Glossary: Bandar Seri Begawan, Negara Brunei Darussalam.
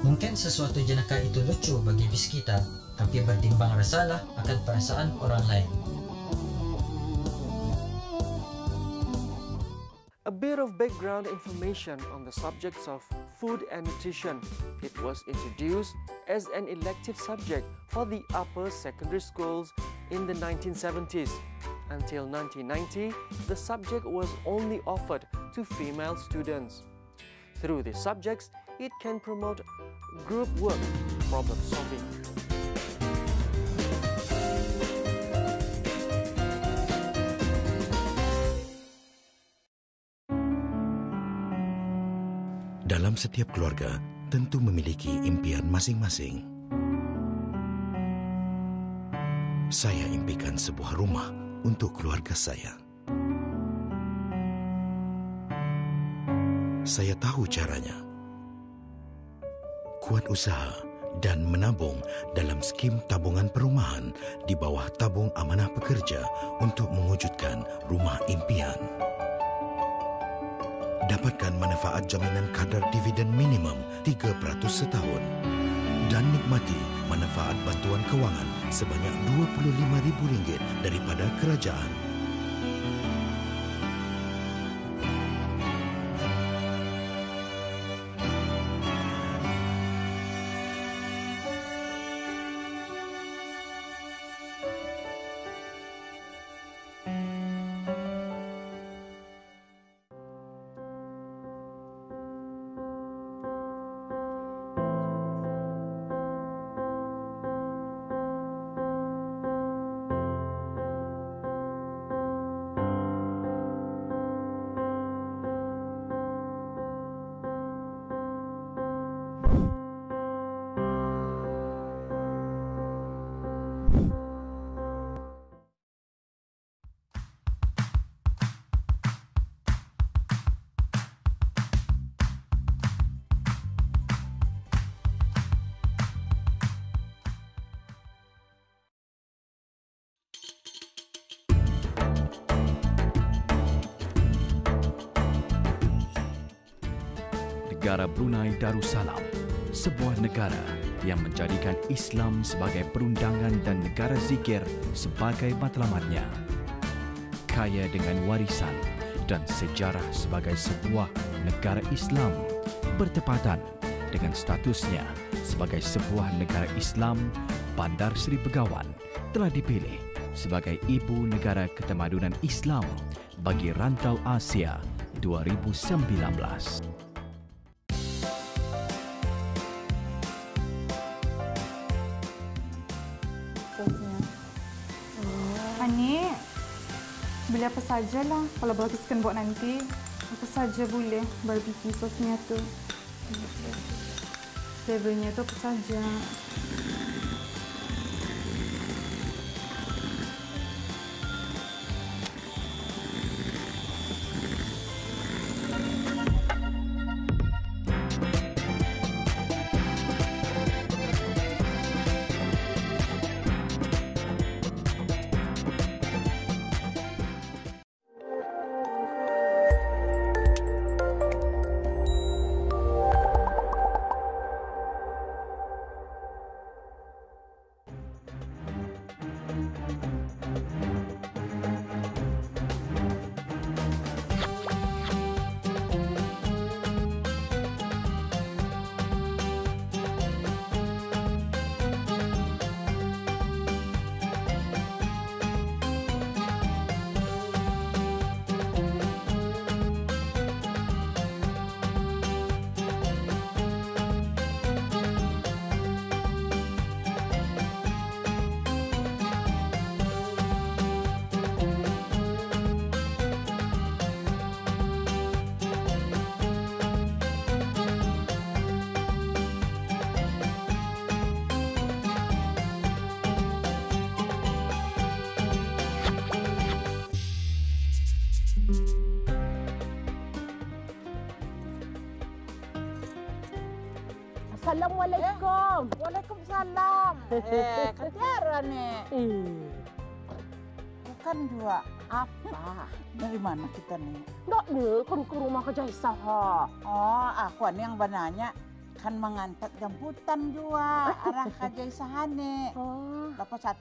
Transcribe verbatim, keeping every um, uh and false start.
Mungkin sesuatu jenaka itu lucu bagi bis kita, tapi bertimbang rasalah akan perasaan orang lain. A bit of background information on the subjects of food and nutrition. It was introduced as an elective subject for the upper secondary schools in the nineteen seventies. Until nineteen ninety, the subject was only offered to female students. Through these subjects, it can promote group work, problem solving. Dalam setiap keluarga, tentu memiliki impian masing-masing. Saya impikan sebuah rumah untuk keluarga saya. Saya tahu caranya. Kuat usaha dan menabung dalam skim tabungan perumahan di bawah tabung amanah pekerja untuk mewujudkan rumah impian. Dapatkan manfaat jaminan kadar dividen minimum tiga peratus setahun dan nikmati manfaat bantuan kewangan sebanyak dua puluh lima ribu ringgit daripada kerajaan. Negara Brunei Darussalam, sebuah negara yang menjadikan Islam sebagai perundangan dan negara zikir sebagai matlamatnya. Kaya dengan warisan dan sejarah sebagai sebuah negara Islam, bertepatan dengan statusnya sebagai sebuah negara Islam, Bandar Seri Begawan telah dipilih sebagai ibu negara ketemadunan Islam bagi Rantau Asia dua ribu sembilan belas. Ani, beli apa sajalah. Kalau baguskan buat nanti, apa saja boleh. Barbecue sosnya tu, flavornya tu apa saja. Assalamualaikum. Eh? Waalaikumsalam. Eh, ketara ni. Eh. Bukan dua. Apa? Dari mana kita ni? Tak ada. Kan ke rumah kerja Isaha. Oh, aku ni yang benarnya kan mengantar jemputan dua arah kerja Isaha ni. Oh. Lepas satu.